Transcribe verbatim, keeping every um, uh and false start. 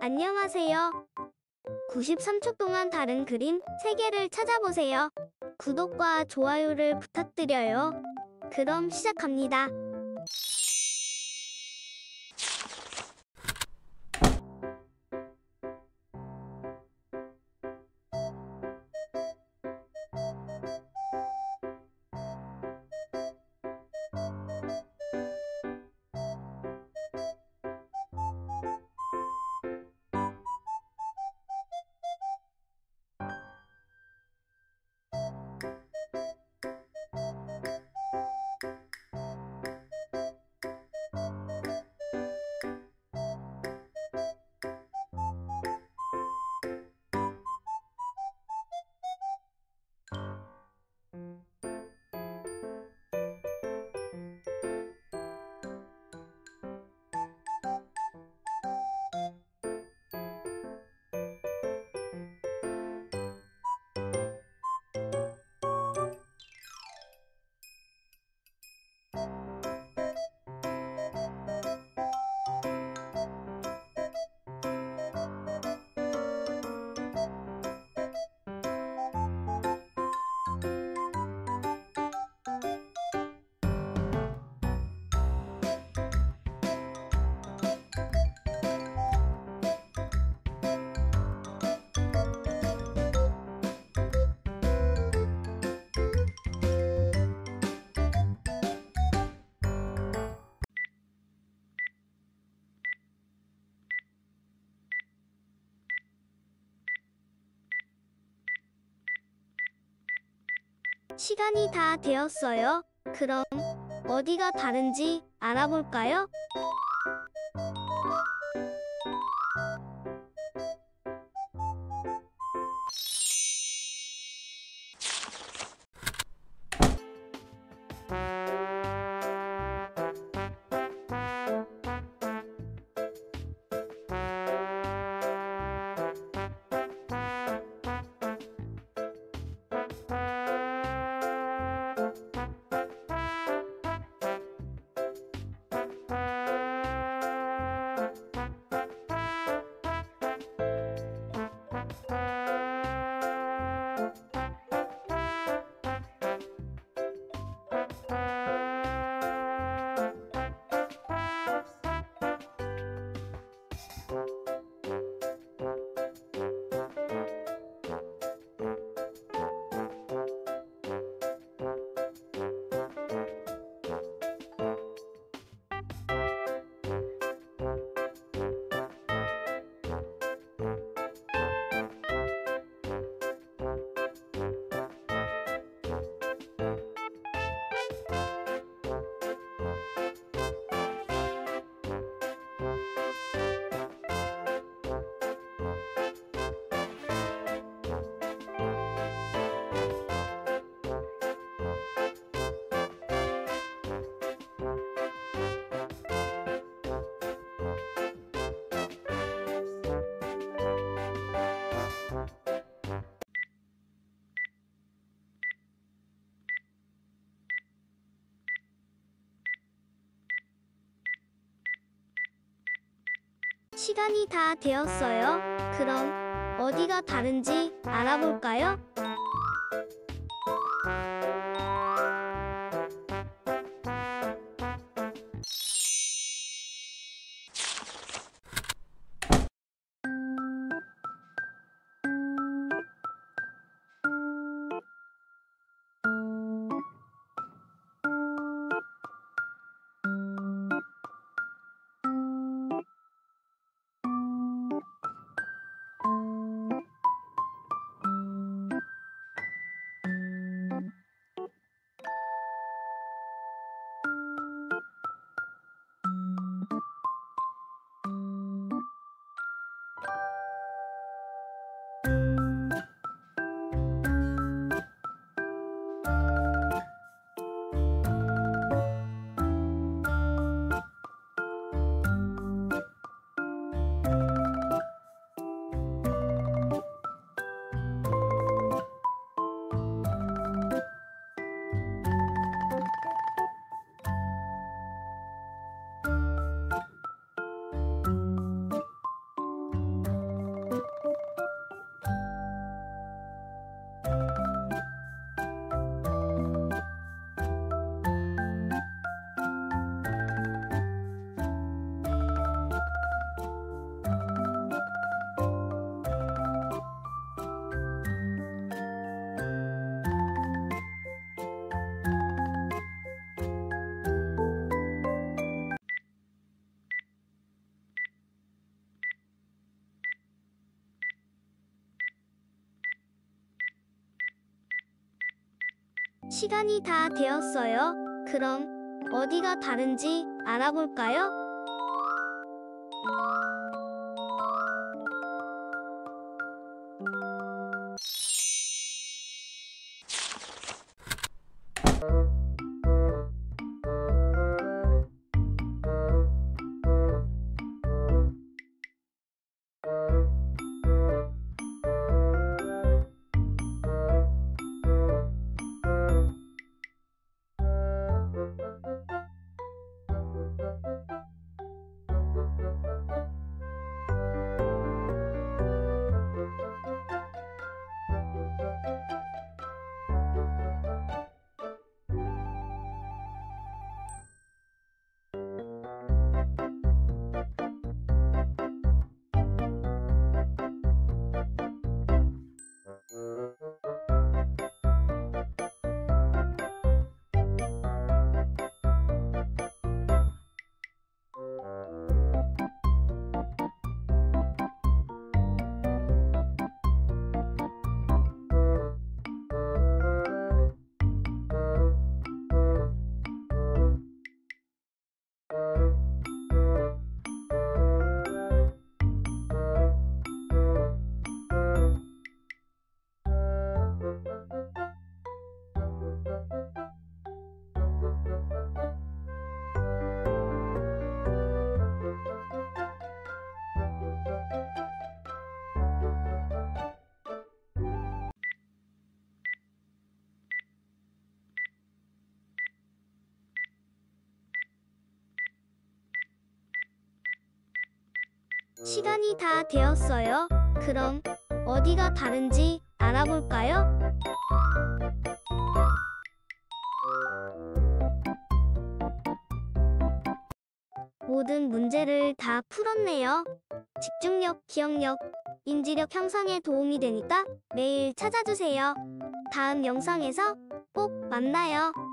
안녕하세요. 구십삼 초 동안 다른 그림 세 개를 찾아보세요. 구독과 좋아요를 부탁드려요. 그럼 시작합니다. 시간이 다 되었어요. 그럼 어디가 다른지 알아볼까요? 시간이 다 되었어요. 그럼 어디가 다른지 알아볼까요? 시간이 다 되었어요. 그럼 어디가 다른지 알아볼까요? 시간이 다 되었어요. 그럼 어디가 다른지 알아볼까요? 모든 문제를 다 풀었네요. 집중력, 기억력, 인지력 향상에 도움이 되니까 매일 찾아주세요. 다음 영상에서 꼭 만나요.